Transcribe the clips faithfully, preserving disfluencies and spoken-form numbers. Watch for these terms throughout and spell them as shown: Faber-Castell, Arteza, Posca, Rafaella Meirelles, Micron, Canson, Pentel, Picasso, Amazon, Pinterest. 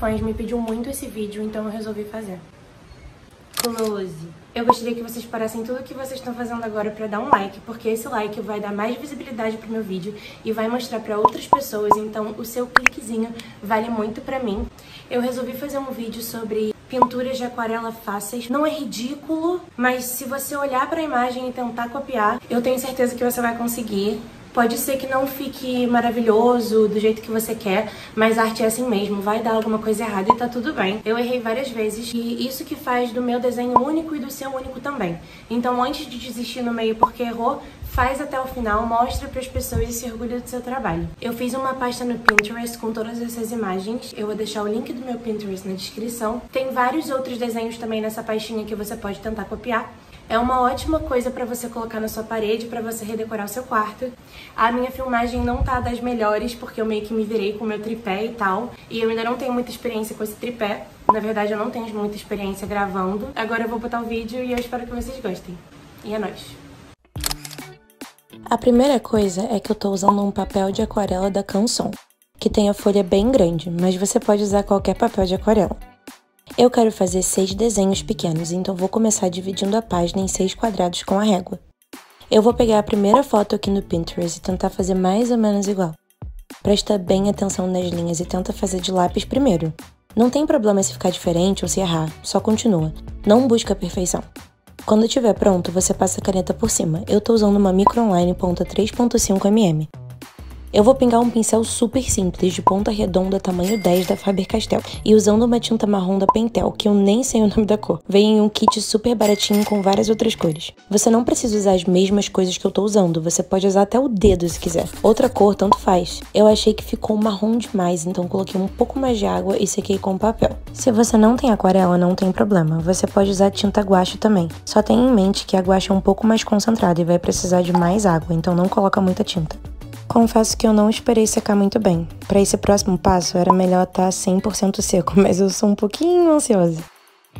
fãs me pediu muito esse vídeo, então eu resolvi fazer. Close. Eu gostaria que vocês parassem tudo o que vocês estão fazendo agora pra dar um like, porque esse like vai dar mais visibilidade pro meu vídeo e vai mostrar pra outras pessoas, então o seu cliquezinho vale muito pra mim. Eu resolvi fazer um vídeo sobre pinturas de aquarela fáceis. Não é ridículo, mas se você olhar pra imagem e tentar copiar, eu tenho certeza que você vai conseguir. Pode ser que não fique maravilhoso do jeito que você quer, mas arte é assim mesmo, vai dar alguma coisa errada e tá tudo bem. Eu errei várias vezes e isso que faz do meu desenho único e do seu único também. Então antes de desistir no meio porque errou, faz até o final, mostra pras pessoas e se orgulha do seu trabalho. Eu fiz uma pasta no Pinterest com todas essas imagens, eu vou deixar o link do meu Pinterest na descrição. Tem vários outros desenhos também nessa pastinha que você pode tentar copiar. É uma ótima coisa pra você colocar na sua parede, pra você redecorar o seu quarto. A minha filmagem não tá das melhores, porque eu meio que me virei com o meu tripé e tal. E eu ainda não tenho muita experiência com esse tripé. Na verdade, eu não tenho muita experiência gravando. Agora eu vou botar o vídeo e eu espero que vocês gostem. E é nóis! A primeira coisa é que eu tô usando um papel de aquarela da Canson, que tem a folha bem grande, mas você pode usar qualquer papel de aquarela. Eu quero fazer seis desenhos pequenos, então vou começar dividindo a página em seis quadrados com a régua. Eu vou pegar a primeira foto aqui no Pinterest e tentar fazer mais ou menos igual. Presta bem atenção nas linhas e tenta fazer de lápis primeiro. Não tem problema se ficar diferente ou se errar, só continua. Não busca a perfeição. Quando estiver pronto, você passa a caneta por cima. Eu tô usando uma Micron line ponta três ponto cinco milímetros. Eu vou pingar um pincel super simples, de ponta redonda, tamanho dez da Faber-Castell, e usando uma tinta marrom da Pentel, que eu nem sei o nome da cor. Vem em um kit super baratinho com várias outras cores. Você não precisa usar as mesmas coisas que eu tô usando, você pode usar até o dedo se quiser. Outra cor, tanto faz. Eu achei que ficou marrom demais, então coloquei um pouco mais de água e sequei com papel. Se você não tem aquarela, não tem problema, você pode usar tinta guache também. Só tenha em mente que a guache é um pouco mais concentrada e vai precisar de mais água, então não coloca muita tinta. Confesso que eu não esperei secar muito bem. Para esse próximo passo, era melhor estar cem por cento seco, mas eu sou um pouquinho ansiosa.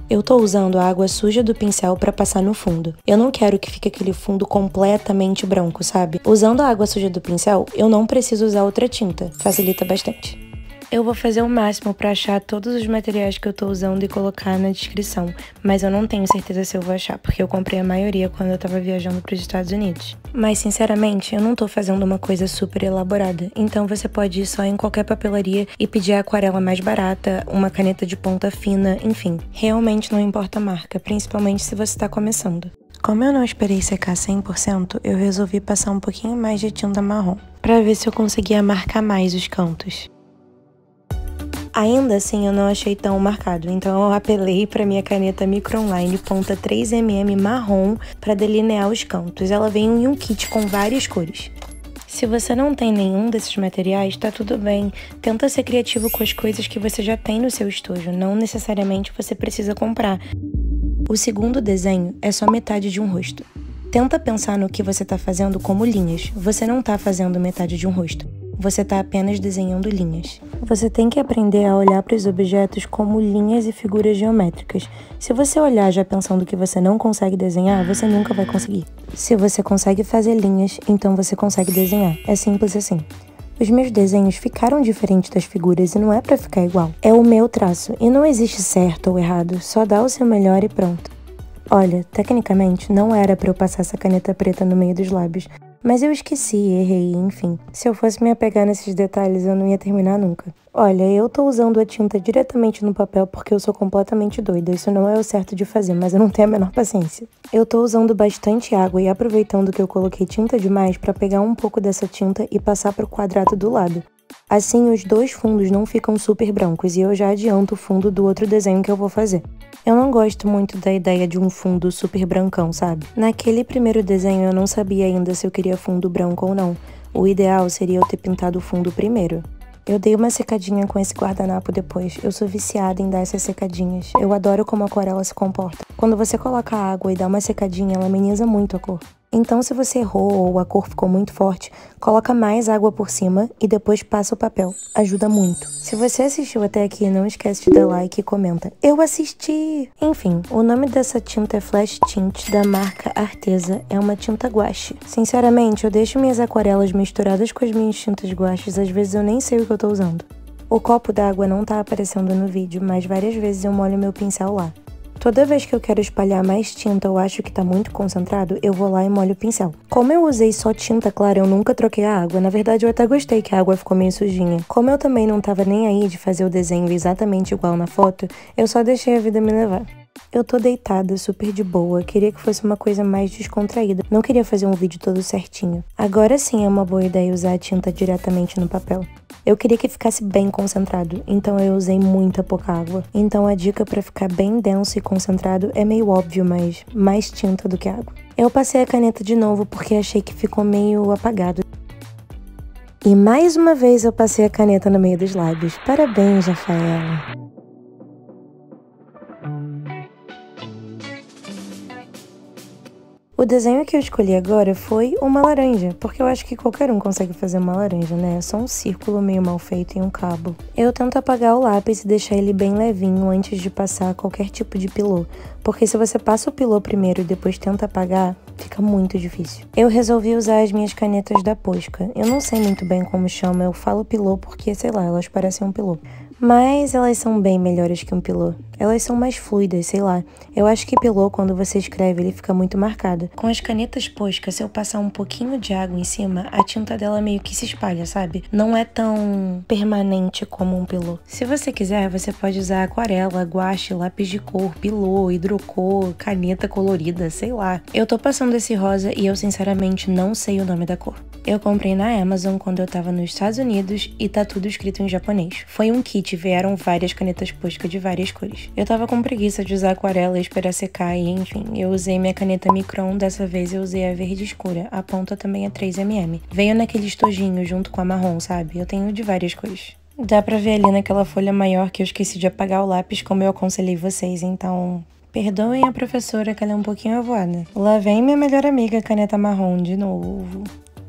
Eu tô usando a água suja do pincel para passar no fundo. Eu não quero que fique aquele fundo completamente branco, sabe? Usando a água suja do pincel, eu não preciso usar outra tinta. Facilita bastante. Eu vou fazer o máximo para achar todos os materiais que eu tô usando e colocar na descrição, mas eu não tenho certeza se eu vou achar, porque eu comprei a maioria quando eu tava viajando para os Estados Unidos. Mas, sinceramente, eu não tô fazendo uma coisa super elaborada, então você pode ir só em qualquer papelaria e pedir a aquarela mais barata, uma caneta de ponta fina, enfim. Realmente não importa a marca, principalmente se você tá começando. Como eu não esperei secar cem por cento, eu resolvi passar um pouquinho mais de tinta marrom, para ver se eu conseguia marcar mais os cantos. Ainda assim, eu não achei tão marcado, então eu apelei para minha caneta Micron Line ponta três milímetros marrom para delinear os cantos. Ela vem em um kit com várias cores. Se você não tem nenhum desses materiais, tá tudo bem. Tenta ser criativo com as coisas que você já tem no seu estúdio, não necessariamente você precisa comprar. O segundo desenho é só metade de um rosto. Tenta pensar no que você tá fazendo como linhas. Você não tá fazendo metade de um rosto. Você está apenas desenhando linhas. Você tem que aprender a olhar para os objetos como linhas e figuras geométricas. Se você olhar já pensando que você não consegue desenhar, você nunca vai conseguir. Se você consegue fazer linhas, então você consegue desenhar. É simples assim. Os meus desenhos ficaram diferentes das figuras e não é para ficar igual. É o meu traço e não existe certo ou errado, só dá o seu melhor e pronto. Olha, tecnicamente não era para eu passar essa caneta preta no meio dos lábios. Mas eu esqueci, errei, enfim. Se eu fosse me apegar nesses detalhes, eu não ia terminar nunca. Olha, eu tô usando a tinta diretamente no papel porque eu sou completamente doida. Isso não é o certo de fazer, mas eu não tenho a menor paciência. Eu tô usando bastante água e aproveitando que eu coloquei tinta demais pra pegar um pouco dessa tinta e passar pro quadrado do lado. Assim, os dois fundos não ficam super brancos e eu já adianto o fundo do outro desenho que eu vou fazer. Eu não gosto muito da ideia de um fundo super brancão, sabe? Naquele primeiro desenho eu não sabia ainda se eu queria fundo branco ou não. O ideal seria eu ter pintado o fundo primeiro. Eu dei uma secadinha com esse guardanapo depois. Eu sou viciada em dar essas secadinhas. Eu adoro como a aquarela se comporta. Quando você coloca água e dá uma secadinha, ela ameniza muito a cor. Então, se você errou ou a cor ficou muito forte, coloca mais água por cima e depois passa o papel. Ajuda muito. Se você assistiu até aqui, não esquece de dar like e comenta. Eu assisti! Enfim, o nome dessa tinta é Flash Tint, da marca Arteza. É uma tinta guache. Sinceramente, eu deixo minhas aquarelas misturadas com as minhas tintas guaches. Às vezes eu nem sei o que eu tô usando. O copo d'água não tá aparecendo no vídeo, mas várias vezes eu molho meu pincel lá. Toda vez que eu quero espalhar mais tinta ou acho que tá muito concentrado, eu vou lá e molho o pincel. Como eu usei só tinta clara, eu nunca troquei a água. Na verdade, eu até gostei que a água ficou meio sujinha. Como eu também não tava nem aí de fazer o desenho exatamente igual na foto, eu só deixei a vida me levar. Eu tô deitada, super de boa, queria que fosse uma coisa mais descontraída, não queria fazer um vídeo todo certinho. Agora sim é uma boa ideia usar a tinta diretamente no papel. Eu queria que ficasse bem concentrado, então eu usei muita pouca água. Então a dica pra ficar bem denso e concentrado é meio óbvio, mas mais tinta do que água. Eu passei a caneta de novo porque achei que ficou meio apagado. E mais uma vez eu passei a caneta no meio dos lábios. Parabéns, Rafaela! O desenho que eu escolhi agora foi uma laranja, porque eu acho que qualquer um consegue fazer uma laranja, né? É só um círculo meio mal feito e um cabo. Eu tento apagar o lápis e deixar ele bem levinho antes de passar qualquer tipo de pilô, porque se você passa o pilô primeiro e depois tenta apagar, fica muito difícil. Eu resolvi usar as minhas canetas da Posca. Eu não sei muito bem como chama, eu falo pilô porque, sei lá, elas parecem um pilô. Mas elas são bem melhores que um pilô. Elas são mais fluidas, sei lá. Eu acho que pilô, quando você escreve, ele fica muito marcado. Com as canetas Posca, se eu passar um pouquinho de água em cima, a tinta dela meio que se espalha, sabe? Não é tão permanente como um pilô. Se você quiser, você pode usar aquarela, guache, lápis de cor, pilô, hidrocor, caneta colorida, sei lá. Eu tô passando esse rosa e eu sinceramente não sei o nome da cor. Eu comprei na Amazon quando eu tava nos Estados Unidos e tá tudo escrito em japonês. Foi um kit, vieram várias canetas Posca de várias cores. Eu tava com preguiça de usar aquarela e esperar secar e enfim, eu usei minha caneta Micron, dessa vez eu usei a verde escura, a ponta também é três milímetros. Veio naquele estojinho junto com a marrom, sabe? Eu tenho de várias cores. Dá pra ver ali naquela folha maior que eu esqueci de apagar o lápis como eu aconselhei vocês, então... Perdoem a professora que ela é um pouquinho avoada. Lá vem minha melhor amiga caneta marrom de novo.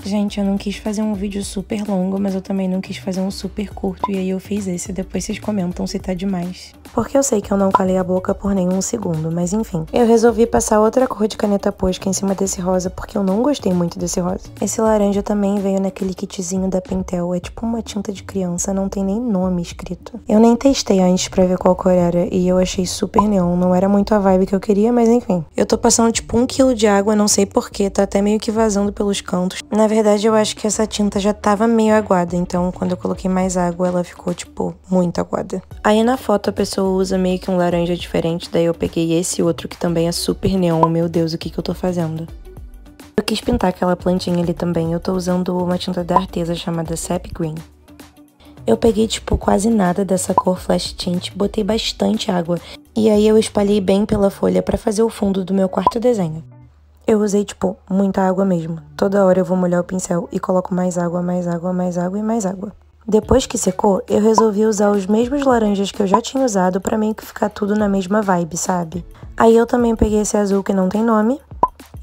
Gente, eu não quis fazer um vídeo super longo, mas eu também não quis fazer um super curto, e aí eu fiz esse, depois vocês comentam se tá demais. Porque eu sei que eu não calei a boca por nenhum segundo, mas enfim. Eu resolvi passar outra cor de caneta Posca em cima desse rosa, porque eu não gostei muito desse rosa. Esse laranja também veio naquele kitzinho da Pentel, é tipo uma tinta de criança, não tem nem nome escrito. Eu nem testei antes pra ver qual cor era, e eu achei super neon, não era muito a vibe que eu queria, mas enfim. Eu tô passando tipo um quilo de água, não sei porquê, tá até meio que vazando pelos cantos. Na Na verdade, eu acho que essa tinta já tava meio aguada, então quando eu coloquei mais água, ela ficou, tipo, muito aguada. Aí na foto a pessoa usa meio que um laranja diferente, daí eu peguei esse outro que também é super neon, meu Deus, o que que eu tô fazendo? Eu quis pintar aquela plantinha ali também, eu tô usando uma tinta da Arteza chamada Sap Green. Eu peguei, tipo, quase nada dessa cor Flash Tint, botei bastante água, e aí eu espalhei bem pela folha pra fazer o fundo do meu quarto desenho. Eu usei, tipo, muita água mesmo. Toda hora eu vou molhar o pincel e coloco mais água, mais água, mais água e mais água. Depois que secou, eu resolvi usar os mesmos laranjas que eu já tinha usado pra meio que ficar tudo na mesma vibe, sabe? Aí eu também peguei esse azul que não tem nome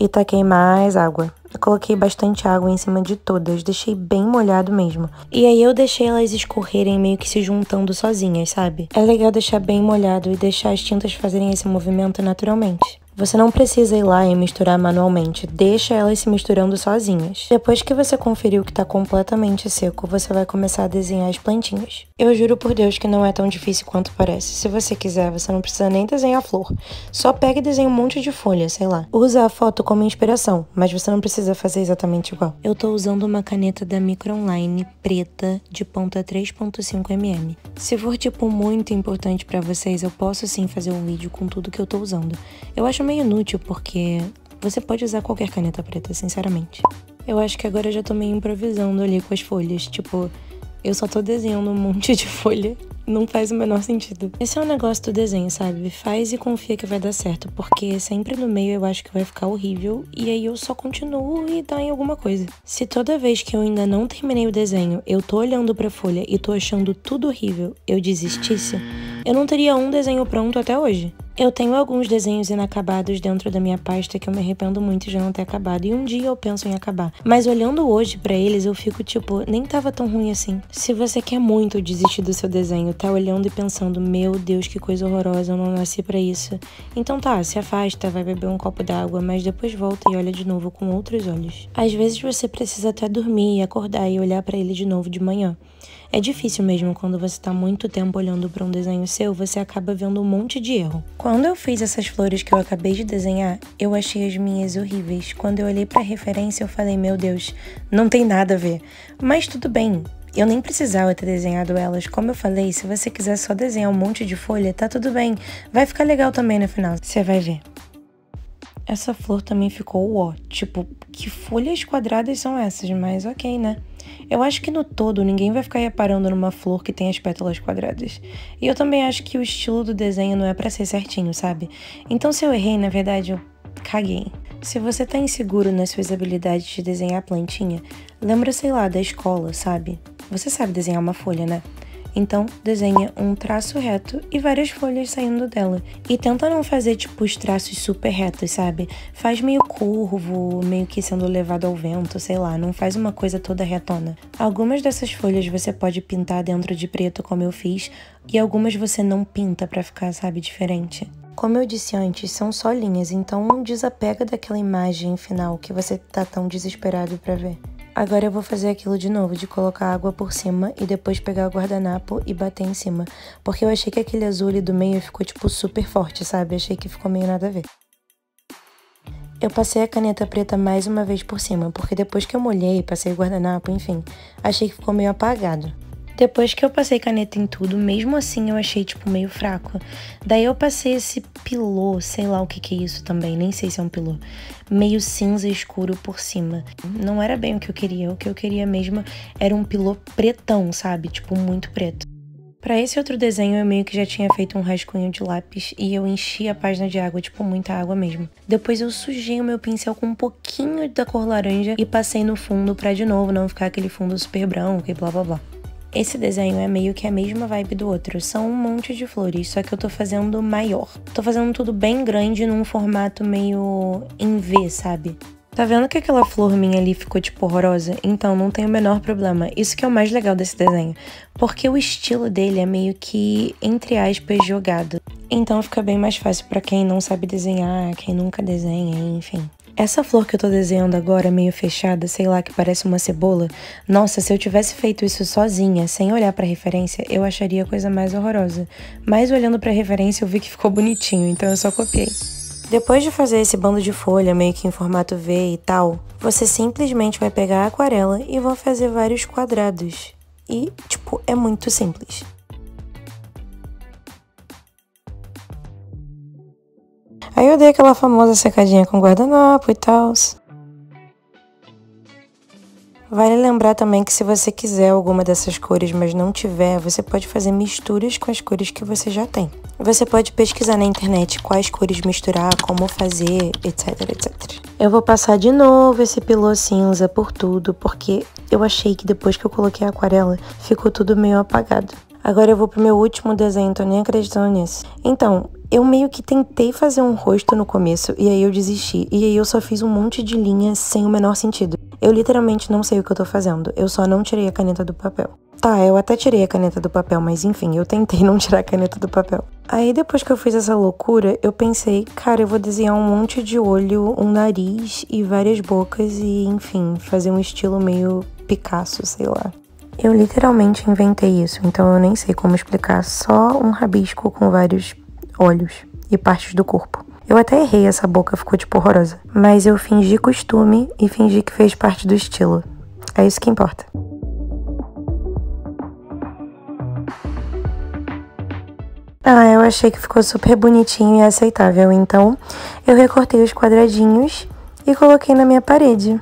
e taquei mais água. Eu coloquei bastante água em cima de todas, deixei bem molhado mesmo. E aí eu deixei elas escorrerem meio que se juntando sozinhas, sabe? É legal deixar bem molhado e deixar as tintas fazerem esse movimento naturalmente. Você não precisa ir lá e misturar manualmente, deixa elas se misturando sozinhas. Depois que você conferiu que tá completamente seco, você vai começar a desenhar as plantinhas. Eu juro por Deus que não é tão difícil quanto parece. Se você quiser, você não precisa nem desenhar a flor. Só pega e desenha um monte de folha, sei lá. Usa a foto como inspiração, mas você não precisa fazer exatamente igual. Eu tô usando uma caneta da Micron preta de ponta três ponto cinco milímetros. Se for, tipo, muito importante pra vocês, eu posso sim fazer um vídeo com tudo que eu tô usando. Eu acho meio inútil, porque você pode usar qualquer caneta preta, sinceramente. Eu acho que agora eu já tô meio improvisando ali com as folhas, tipo, eu só tô desenhando um monte de folha, não faz o menor sentido. Esse é o negócio do desenho, sabe? Faz e confia que vai dar certo, porque sempre no meio eu acho que vai ficar horrível, e aí eu só continuo e dá em alguma coisa. Se toda vez que eu ainda não terminei o desenho, eu tô olhando pra folha e tô achando tudo horrível, eu desistisse, eu não teria um desenho pronto até hoje. Eu tenho alguns desenhos inacabados dentro da minha pasta que eu me arrependo muito de não ter acabado, e um dia eu penso em acabar. Mas olhando hoje pra eles, eu fico tipo, nem tava tão ruim assim. Se você quer muito desistir do seu desenho, tá olhando e pensando, meu Deus, que coisa horrorosa, eu não nasci pra isso. Então tá, se afasta, vai beber um copo d'água, mas depois volta e olha de novo com outros olhos. Às vezes você precisa até dormir e acordar e olhar pra ele de novo de manhã. É difícil mesmo quando você tá muito tempo olhando pra um desenho seu, você acaba vendo um monte de erro. Quando eu fiz essas flores que eu acabei de desenhar, eu achei as minhas horríveis. Quando eu olhei pra referência, eu falei, meu Deus, não tem nada a ver. Mas tudo bem, eu nem precisava ter desenhado elas. Como eu falei, se você quiser só desenhar um monte de folha, tá tudo bem. Vai ficar legal também no final, você vai ver. Essa flor também ficou ó, tipo, que folhas quadradas são essas? Mas ok, né? Eu acho que no todo ninguém vai ficar reparando numa flor que tem as pétalas quadradas. E eu também acho que o estilo do desenho não é pra ser certinho, sabe? Então se eu errei, na verdade, eu caguei. Se você tá inseguro nas suas habilidades de desenhar a plantinha, lembra, sei lá, da escola, sabe? Você sabe desenhar uma folha, né? Então, desenha um traço reto e várias folhas saindo dela. E tenta não fazer, tipo, os traços super retos, sabe? Faz meio curvo, meio que sendo levado ao vento, sei lá. Não faz uma coisa toda retona. Algumas dessas folhas você pode pintar dentro de preto, como eu fiz. E algumas você não pinta pra ficar, sabe, diferente. Como eu disse antes, são só linhas. Então, não desapega daquela imagem final que você tá tão desesperado pra ver. Agora eu vou fazer aquilo de novo, de colocar água por cima e depois pegar o guardanapo e bater em cima. Porque eu achei que aquele azul ali do meio ficou tipo super forte, sabe? Achei que ficou meio nada a ver. Eu passei a caneta preta mais uma vez por cima, porque depois que eu molhei, passei o guardanapo, enfim, achei que ficou meio apagado. Depois que eu passei caneta em tudo, mesmo assim eu achei, tipo, meio fraco. Daí eu passei esse pilô, sei lá o que que é isso também, nem sei se é um pilô, meio cinza escuro por cima. Não era bem o que eu queria, o que eu queria mesmo era um pilô pretão, sabe? Tipo, muito preto. Pra esse outro desenho, eu meio que já tinha feito um rascunho de lápis e eu enchi a página de água, tipo, muita água mesmo. Depois eu sujei o meu pincel com um pouquinho da cor laranja e passei no fundo pra, de novo, não ficar aquele fundo super branco e blá blá blá. Esse desenho é meio que a mesma vibe do outro, são um monte de flores, só que eu tô fazendo maior. Tô fazendo tudo bem grande num formato meio em V, sabe? Tá vendo que aquela flor minha ali ficou tipo horrorosa? Então não tem o menor problema, isso que é o mais legal desse desenho. Porque o estilo dele é meio que, entre aspas, jogado. Então fica bem mais fácil pra quem não sabe desenhar, quem nunca desenha, enfim. Essa flor que eu tô desenhando agora, meio fechada, sei lá, que parece uma cebola, nossa, se eu tivesse feito isso sozinha, sem olhar pra referência, eu acharia a coisa mais horrorosa. Mas olhando pra referência, eu vi que ficou bonitinho, então eu só copiei. Depois de fazer esse bando de folha, meio que em formato V e tal, você simplesmente vai pegar a aquarela e vai fazer vários quadrados. E, tipo, é muito simples. Aí eu dei aquela famosa secadinha com guardanapo e tal. Vale lembrar também que se você quiser alguma dessas cores, mas não tiver, você pode fazer misturas com as cores que você já tem. Você pode pesquisar na internet quais cores misturar, como fazer, etc, et cetera. Eu vou passar de novo esse pilô cinza por tudo, porque eu achei que depois que eu coloquei a aquarela, ficou tudo meio apagado. Agora eu vou pro meu último desenho, tô nem acreditando nisso. Então, eu meio que tentei fazer um rosto no começo e aí eu desisti. E aí eu só fiz um monte de linha sem o menor sentido. Eu literalmente não sei o que eu tô fazendo, eu só não tirei a caneta do papel. Tá, eu até tirei a caneta do papel, mas enfim, eu tentei não tirar a caneta do papel. Aí depois que eu fiz essa loucura, eu pensei, cara, eu vou desenhar um monte de olho, um nariz e várias bocas e, enfim, fazer um estilo meio Picasso, sei lá. Eu literalmente inventei isso, então eu nem sei como explicar, só um rabisco com vários olhos e partes do corpo. Eu até errei, essa boca ficou tipo horrorosa, mas eu fingi costume e fingi que fez parte do estilo. É isso que importa. Ah, eu achei que ficou super bonitinho e aceitável, então eu recortei os quadradinhos e coloquei na minha parede.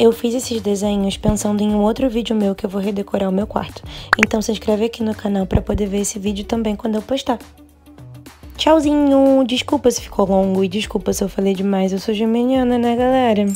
Eu fiz esses desenhos pensando em um outro vídeo meu que eu vou redecorar o meu quarto. Então se inscreve aqui no canal pra poder ver esse vídeo também quando eu postar. Tchauzinho! Desculpa se ficou longo e desculpa se eu falei demais. Eu sou geminiana, né, galera?